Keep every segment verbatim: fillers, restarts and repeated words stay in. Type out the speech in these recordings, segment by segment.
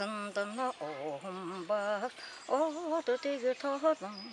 Sandana ombak, o to tige tohon,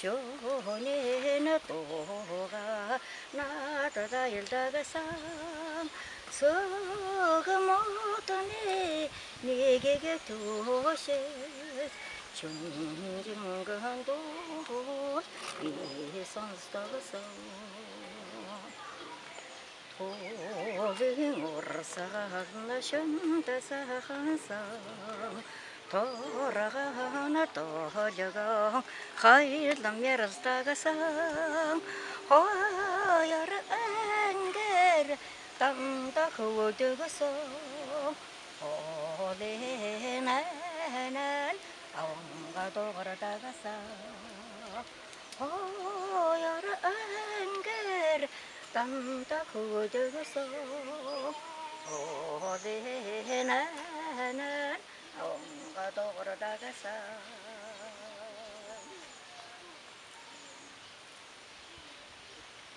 Shonena toga nata daildagsan sogamotane negege toshe chunji mungando isanstagsan ovin orsagna shantasahansan Toragana tohjaga, khaylam yerstagasam, hoyar anger, tamtakudugusam, olenan, aungadogardagasam, hoyar anger, tamtakudugusam, olenan. Om Gato Gora Dagasa.